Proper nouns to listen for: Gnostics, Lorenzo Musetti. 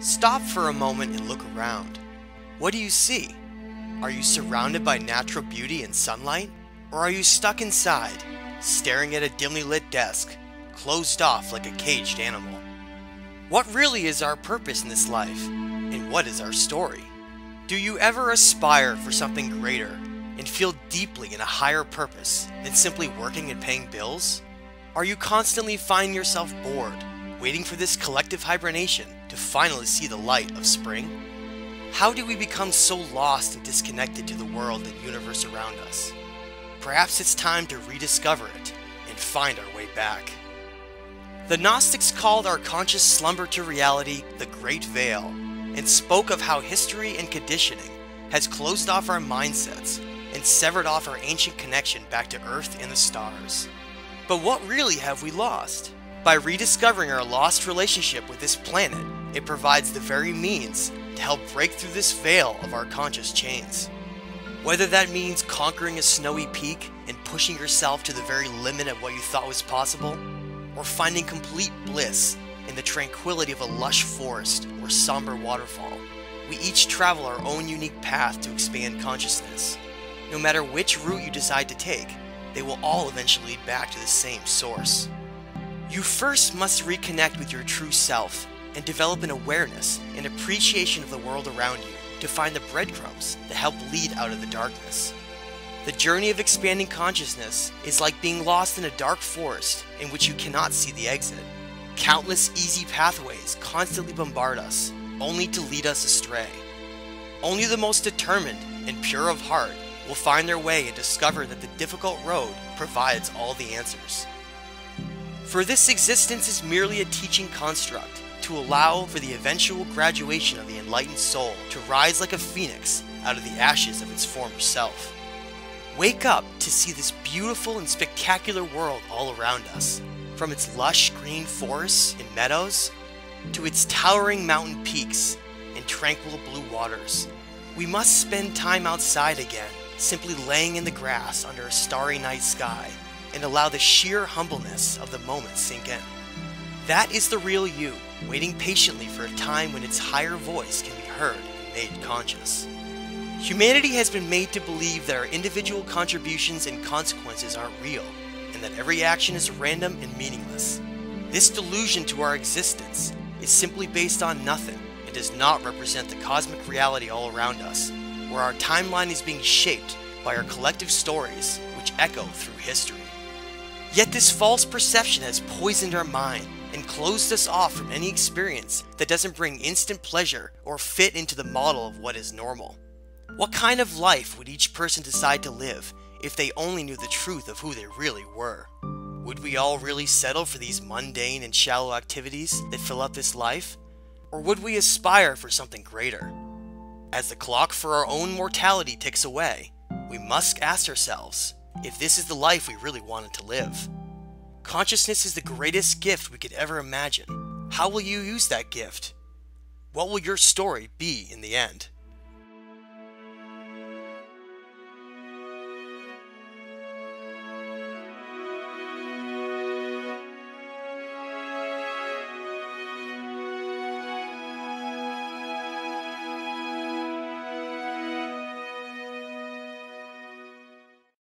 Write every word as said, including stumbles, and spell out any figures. Stop for a moment and look around. What do you see? Are you surrounded by natural beauty and sunlight? Or are you stuck inside, staring at a dimly lit desk, closed off like a caged animal? What really is our purpose in this life, and what is our story? Do you ever aspire for something greater and feel deeply in a higher purpose than simply working and paying bills? Are you constantly finding yourself bored, waiting for this collective hibernation to finally see the light of spring? How do we become so lost and disconnected to the world and universe around us? Perhaps it's time to rediscover it and find our way back. The Gnostics called our conscious slumber to reality the Great Veil, and spoke of how history and conditioning has closed off our mindsets and severed off our ancient connection back to Earth and the stars. But what really have we lost? By rediscovering our lost relationship with this planet, it provides the very means to help break through this veil of our conscious chains. Whether that means conquering a snowy peak and pushing yourself to the very limit of what you thought was possible, or finding complete bliss in the tranquility of a lush forest or somber waterfall, we each travel our own unique path to expand consciousness. No matter which route you decide to take, they will all eventually lead back to the same source. You first must reconnect with your true self and develop an awareness and appreciation of the world around you, to find the breadcrumbs that help lead out of the darkness. The journey of expanding consciousness is like being lost in a dark forest in which you cannot see the exit. Countless easy pathways constantly bombard us, only to lead us astray. Only the most determined and pure of heart will find their way and discover that the difficult road provides all the answers. For this existence is merely a teaching construct, to allow for the eventual graduation of the enlightened soul to rise like a phoenix out of the ashes of its former self. Wake up to see this beautiful and spectacular world all around us, from its lush green forests and meadows, to its towering mountain peaks and tranquil blue waters. We must spend time outside again, simply laying in the grass under a starry night sky, and allow the sheer humbleness of the moment sink in. That is the real you, waiting patiently for a time when its higher voice can be heard and made conscious. Humanity has been made to believe that our individual contributions and consequences aren't real, and that every action is random and meaningless. This delusion to our existence is simply based on nothing and does not represent the cosmic reality all around us, where our timeline is being shaped by our collective stories which echo through history. Yet this false perception has poisoned our mind and closed us off from any experience that doesn't bring instant pleasure or fit into the model of what is normal. What kind of life would each person decide to live if they only knew the truth of who they really were? Would we all really settle for these mundane and shallow activities that fill up this life? Or would we aspire for something greater? As the clock for our own mortality ticks away, we must ask ourselves if this is the life we really wanted to live. Consciousness is the greatest gift we could ever imagine. How will you use that gift? What will your story be in the end?